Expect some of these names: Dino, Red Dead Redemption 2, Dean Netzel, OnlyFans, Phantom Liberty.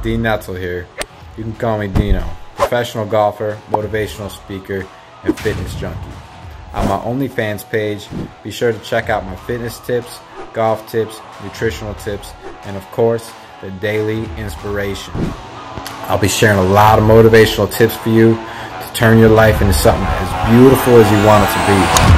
Dean Netzel here. You can call me Dino. Professional golfer, motivational speaker, and fitness junkie. On my OnlyFans page, be sure to check out my fitness tips, golf tips, nutritional tips, and of course, the daily inspiration. I'll be sharing a lot of motivational tips for you to turn your life into something as beautiful as you want it to be.